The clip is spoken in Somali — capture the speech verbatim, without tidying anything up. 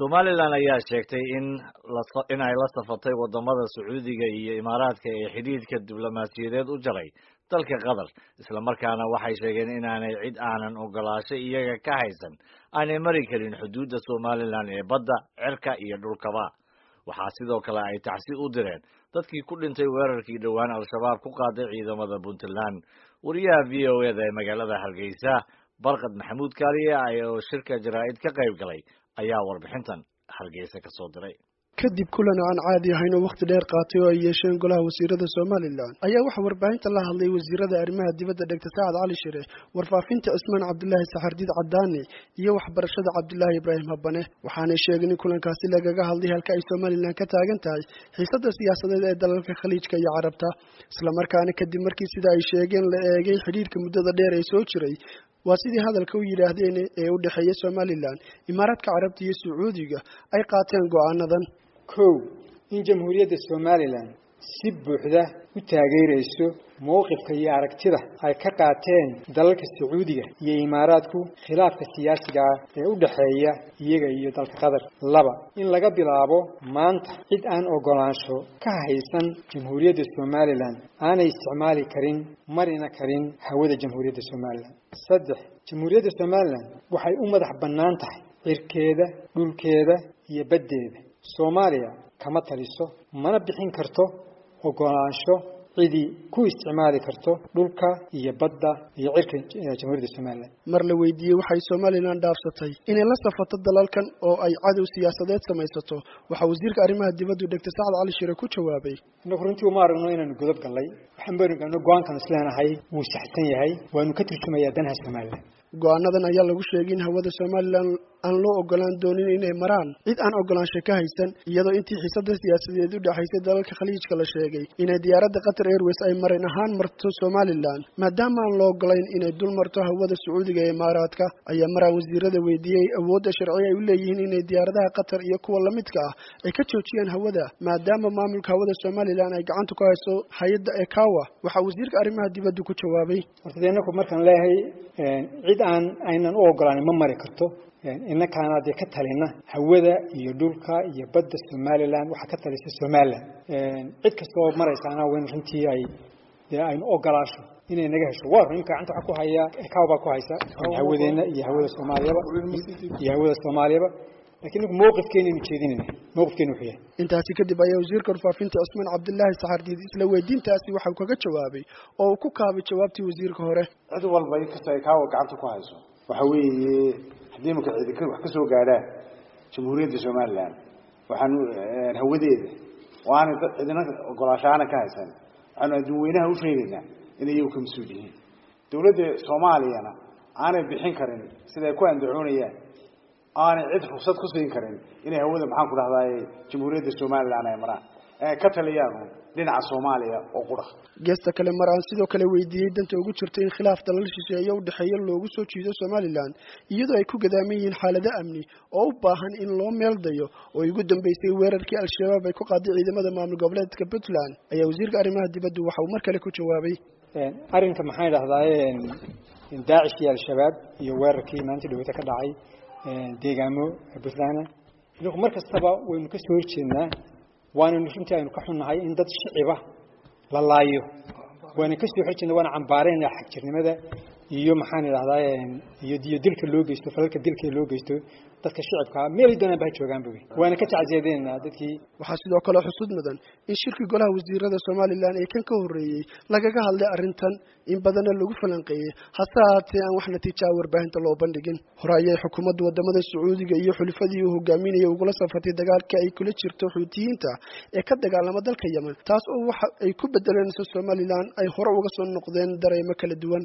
Somaliland ayaa sheegtay in in ay la safatay wadamada Sacuudiga iyo Imaaraadka ee xidhiidhka diblomaasiyadeed u jaray dalka Qatar isla markaana waxay sheegeen in aanay cid aanan ogolaashay iyaga ka haysan aanay mari karin xuduudda Somaliland ee badda cirka iyo dhulkaba waxaa sidoo kale ay tacsi u direen dadkii ku dhintay weerarkii dhawaan Al-Shabaab ku qaaday ciidamada Puntland wariyaha V O A-da ee magaalada Hargeysa barqad Maxamuud Kaariye ayaa shirka jaraa'id ka qayb galay ayaa warbixintan Hargeysa ka soo diray kadib kulan aan caadi ahayn oo waqti dheer qaatay oo ay yeesheen golaha wasiirada Somaliland ayaa waxa warbaahinta la hadlay wasiirada arrimaha dibadda dhigta Saacad Cali Shire warfaafinta Usmaan Cabdullaahi Saxardiid Cadaani iyo waxbarashada Cabdullaahi Ibraahim Habane waxaana sheegay in kulankaasi lagaga hadlay halka ay Somaliland ka taagan tahay xiisadda siyaasadeed ee dalalka Khaliijka iyo Carabta isla markaana kadib markii sida ay sheegeen la eegay xiriirka muddada dheer ee soo jiray وسيدي هذا الكوي يراهدين ايو دحية سومالي لان امارات كعربتية سعودية اي قاتل قوانا كو ان جمهورية سومالي لان سيبو حدا وتاقير ايسو موقف كي عركتده اي كقاتين دلالك السعودية اي اماراتكو خلاف السياسية ايو دحية ايجا ايو دلالك قدر لابا ان لغا بلابو مانت ايد ان او قولانشو كهيسان جمهورية سومالي لان انا استعمالي كرين مرينا كرين هاوذا جمهورية سومالي لان صدح جمهورية Somaliland waxay u madax bannaan tahay irkeeda dhulkeeda iyo baddeeda Soomaaliya kama taliso mana bixin karto ogolaansho cidi ku isticmaali karto dhulka iyo badda iyo irka Jamhuuriyadda Somaliland mar la weydiiyay waxay Somaliland dhaafsatay inay la safato dalalkan oo ay cadow siyaasadeed samaysato waxa wasiirka arrimaha dibadda Doctor Saacad Cali Shire ku jawaabay naqruntii uma aragno inaan godad galay waxaan baragnaa go'aankan isleenahay wuu saxsan yahay waanu ka tirtimayaa danaha Somaliland go'aanadan ayaa lagu sheegay in hawada Somaliland aan loo ogolaan doonin inay maraan cid aan ogolaansho ka haysan iyadoo intii xiisadda siyaasadeed u dhaxaysay dalalka Khaliijka la sheegay inay diyaaradda Qatar Airways ay mareen ahaan marto Somaliland maadaama aan loo ogolayn inay dul marto hawada Sacuudiga ee Imaaraadka ayaa maraa wasiirada weydiiyay awoodda sharci ay u leeyihiin inay diyaaradaha Qatar iyo kuwa la midka ah ay ka joojiyaan hawada maadaama maamulka hawada Somaliland ay gacanta ku hayso hay'adda ECAWA waxa wasiirka arrimaha dibadda ku jawaabay wartadeenku markan leeyahay cid aan aynan u ogolaanay ma mari karto إن كانت كتالينا هودا يدولكا يبدى Somaliland وحكتاليس Somaliland إذا كنت مرأيس أنا وين رنتي أي أين أوغلاشو إني نجحش وارنك أنت أكو هيا كاوبا كويسة يهودين يهود الصومالية يهود الصومالية لكن موقف كيني متشيدين موقف كيني وحياه انت هاتي كدب ايا وزير كرفا فينت عثمان عبدالله سحرديد لو يدين تاسي وحاو كاقا جوابي أو كوكابي جوابتي وزير كهوره هذا والله يكستا يكاوة قعمتو كوهيسو وحاوي ديمك عيدك wax kasoo gaara jamhuuriyadda Soomaaliland waxaan hawadeeda waana cidina ogolaashaana ka haysan waxaan dadweynaha u sheegaynaa inay u kamsuudiyeen dawladda Soomaaliyana aanay bixin karin sida ku andacoonayaan aanay cid fursad ku siin karin inay hawada maxaan ku dhahdaaye jamhuuriyadda Soomaaliland ay maraan ee ka taliyaan dhinaca Soomaaliya oo qura geesta kale maraan sidoo kale weydiiyay danta ugu jirtay in khilaaf dalal shisheeye u dhaxeeyo loogu soo jiido Somaliland iyadoo ay ku gadaamayeen xaalada amni oo u baahan in loo meel dayo oo ugu dambeysay weerarkii Al-Shabaab ay ku qaaday ciidamada maamul goboleedka Puntland ayaa wasiirka arrimaha dibadda waxa uu mar kale ku jawaabay arinka maxay dhahdeen in daacish iyo Al-Shabaab iyo weerarkii maanta dhawta ka dhacay deegaamo Puntland inuu markastaba waynu ka soo horjeednaa وأنا نشنتي أن كحنا هاي إن ده الشعبة للايو وأنا كسر حجنا وأنا عم بارين أحكي لماذا يوم حاني هذا يد يدلك اللوجيست وفلك دلك اللوجيست dadka shacabka meel idana baa joogan buu waana ka tacaajeedeena dadkii waxa sidoo kale xusud mudan in shirki golaha wasiirada Somaliland ay kan ka horeeyay lagaga hadlay arintan in badana lagu falanqeeyay hasaatay aan wax natiijo warbaahinta loo bandhigin horaayay xukuumadda wadamada Sacuudiga iyo xulfadii uu hogaaminayay ugu la safatay dagaalka ay kula jirto xuutiyiinta ee ka dagaalama dalka Yemen taas oo waxa ay ku bedeleen Somaliland ay hore uga soo noqdeen dareemo kala duwan